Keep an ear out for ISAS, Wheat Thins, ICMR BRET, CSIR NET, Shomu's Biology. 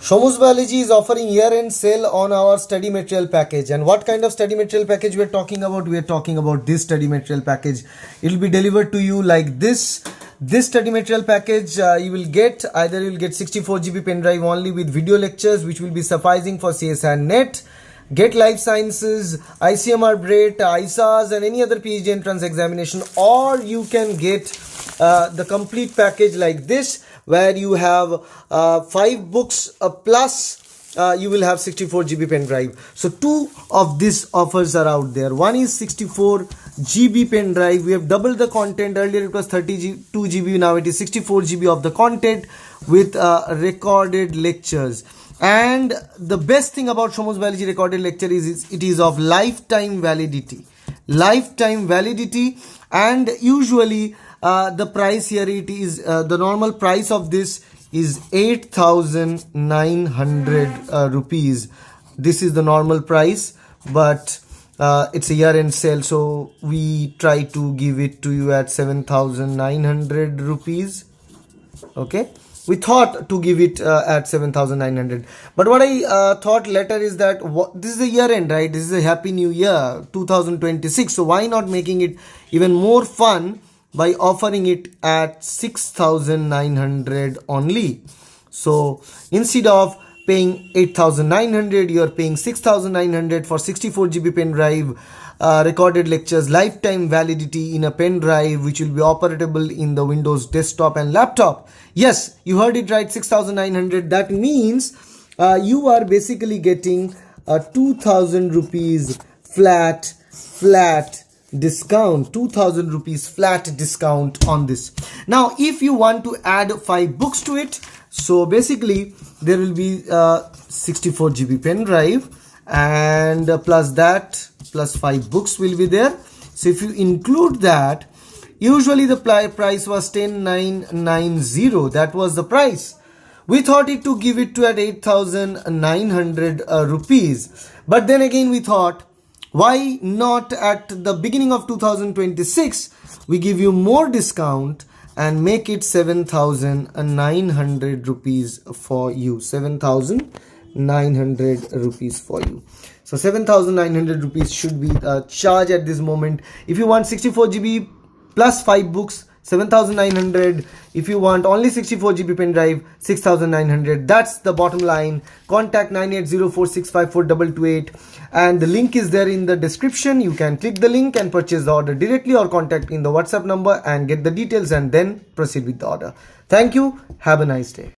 Shomu's Biology is offering year-end sale on our study material package. And what kind of study material package we are talking about? We are talking about this study material package. It will be delivered to you like this. This study material package you will get, either you will get 64 GB pen drive only with video lectures, which will be sufficing for CSIR NET, GATE Life Sciences, ICMR BRET, ISAS and any other PhD entrance examination. Or you can get the complete package like this, where you have 5 books plus you will have 64 GB pen drive. So two of these offers are out there. One is 64 GB pen drive. We have doubled the content. Earlier it was 32 GB. Now it is 64 GB of the content with recorded lectures. And the best thing about Shomu's Biology recorded lecture is it is of lifetime validity. Lifetime validity. And usually the price here, it is the normal price of this is 8,900 rupees. This is the normal price, but it's a year-end sale, so we try to give it to you at 7,900 rupees. Okay, we thought to give it at 7,900, but what I thought later is that this is a year-end, right? This is a happy new year 2026, so why not making it even more fun by offering it at 6,900 only. So instead of paying 8,900, you are paying 6,900 for 64 GB pen drive, recorded lectures, lifetime validity in a pen drive, which will be operable in the Windows desktop and laptop. Yes, you heard it right, 6,900. That means you are basically getting a 2,000 rupees flat discount, 2,000 rupees flat discount on this. Now if you want to add 5 books to it, so basically there will be 64 GB pen drive and plus that, plus 5 books will be there. So if you include that, usually the price was 10,990. That was the price. We thought it to give it to at 8,900 rupees, but then again we thought, why not at the beginning of 2026 we give you more discount and make it 7,900 rupees for you, 7,900 rupees for you. So 7,900 rupees should be charged at this moment. If you want 64 GB plus 5 books, 7,900. If you want only 64 GB pen drive, 6,900. That's the bottom line. Contact 9804654228, and the link is there in the description. You can click the link and purchase the order directly, or contact in the WhatsApp number and get the details and then proceed with the order. Thank you. Have a nice day.